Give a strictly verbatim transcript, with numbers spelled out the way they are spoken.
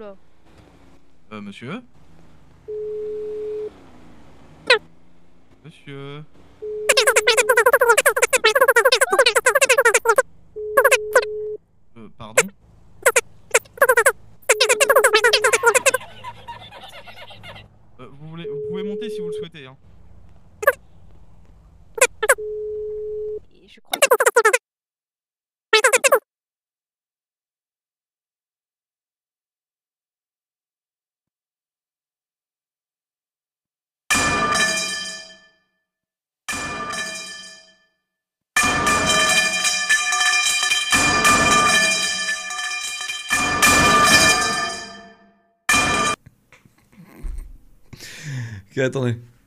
Oula. Euh, monsieur Monsieur Euh, pardon. euh, vous, voulez, vous pouvez monter si vous le souhaitez, hein. Et je crois que... Ok, attendez.